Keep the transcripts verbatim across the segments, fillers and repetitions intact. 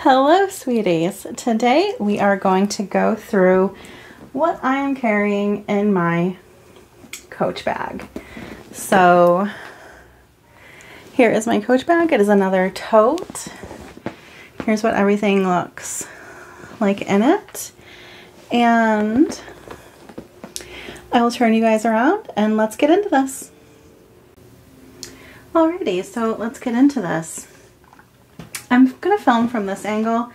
Hello, sweeties. Today we are going to go through what I am carrying in my Coach bag. So here is my Coach bag. It is another tote. Here's what everything looks like in it. And I will turn you guys around and let's get into this. Alrighty, so let's get into this. I'm gonna film from this angle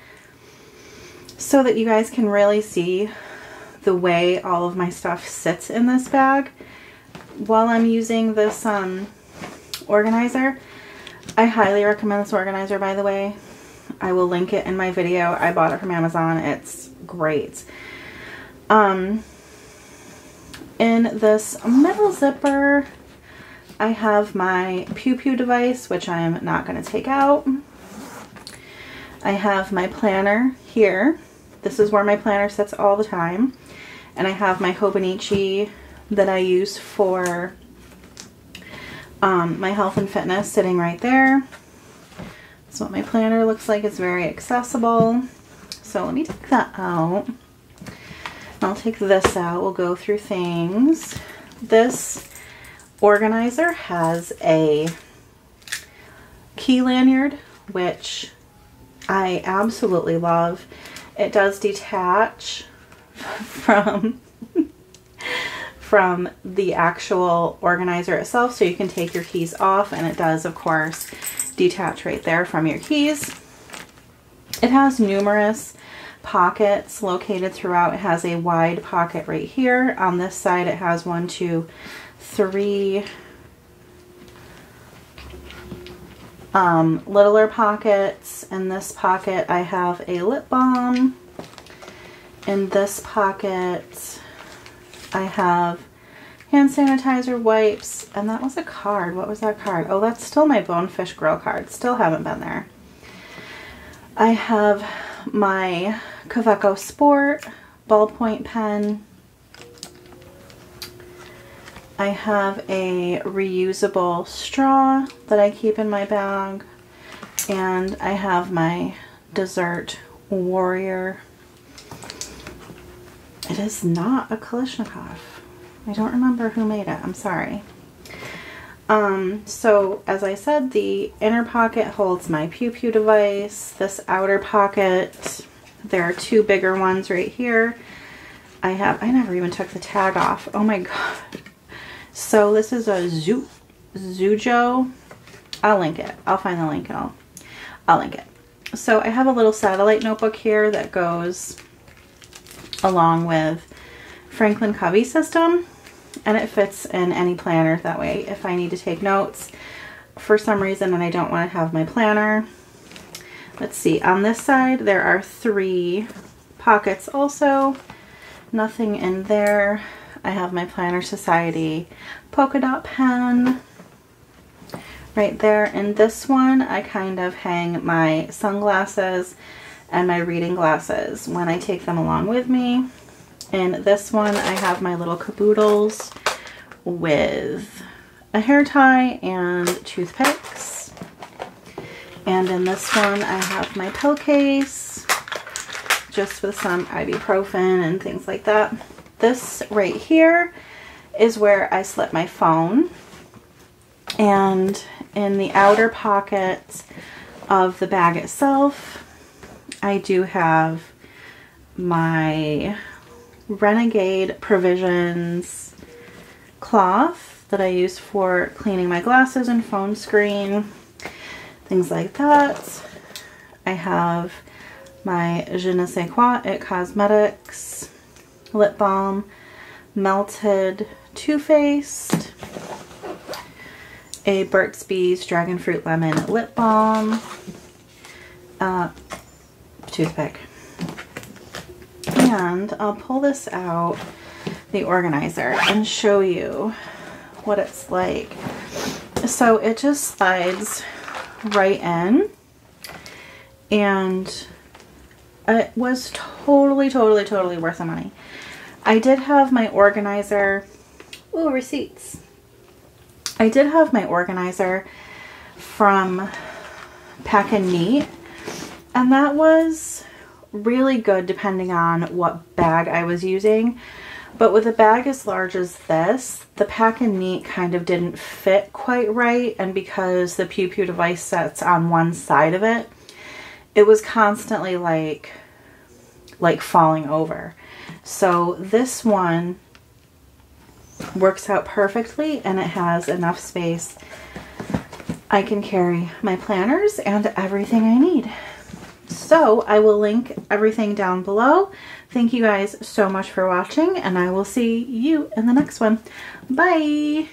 so that you guys can really see the way all of my stuff sits in this bag. While I'm using this um, organizer, I highly recommend this organizer, by the way. I will link it in my video. I bought it from Amazon. It's great. Um, in this metal zipper, I have my Pew Pew device, which I am not gonna take out. I have my planner here. This is where my planner sits all the time. And I have my Hobonichi that I use for um, my health and fitness sitting right there. That's what my planner looks like. It's very accessible. So let me take that out. I'll take this out. We'll go through things. This organizer has a key lanyard, which I absolutely love. It does detach from from the actual organizer itself, so you can take your keys off, and it does, of course, detach right there from your keys. It has numerous pockets located throughout. It has a wide pocket right here. On this side, it has one, two, three Um, littler pockets. In this pocket I have a lip balm. In this pocket I have hand sanitizer, wipes, and that was a card. What was that card? Oh, that's still my Bonefish Grill card. Still haven't been there. I have my Kaveco Sport ballpoint pen. I have a reusable straw that I keep in my bag, and I have my dessert warrior. It is not a Kalashnikov. I don't remember who made it. I'm sorry. Um, so as I said, the inner pocket holds my Pew Pew device. This outer pocket, there are two bigger ones right here. I have, I never even took the tag off. Oh my God. So this is a Zu, Zujo. I'll link it. I'll find the link and I'll, I'll link it. So I have a little satellite notebook here that goes along with Franklin Covey system, and it fits in any planner that way. If I need to take notes for some reason and I don't want to have my planner. Let's see. On this side, there are three pockets also. Nothing in there. I have my Planner Society polka dot pen right there. In this one, I kind of hang my sunglasses and my reading glasses when I take them along with me. In this one, I have my little caboodles with a hair tie and toothpicks. And in this one, I have my pill case just with some ibuprofen and things like that. This right here is where I slip my phone, and in the outer pocket of the bag itself, I do have my Renegade Provisions cloth that I use for cleaning my glasses and phone screen, things like that. I have my Je Ne Sais Quoi, It Cosmetics lip balm, melted Too Faced, a Burt's Bees dragon fruit lemon lip balm, uh, toothpick, and I'll pull this out, the organizer, and show you what it's like. So it just slides right in, and it was totally, totally, totally worth the money. I did have my organizer, ooh, receipts. I did have my organizer from Pack and Neat, And that was really good depending on what bag I was using. But with a bag as large as this, the Pack and Neat kind of didn't fit quite right, and because the Pew Pew device sets on one side of it, it was constantly like like falling over. So this one works out perfectly, and it has enough space. I can carry my planners and everything I need. So I will link everything down below. Thank you guys so much for watching, and I will see you in the next one. Bye!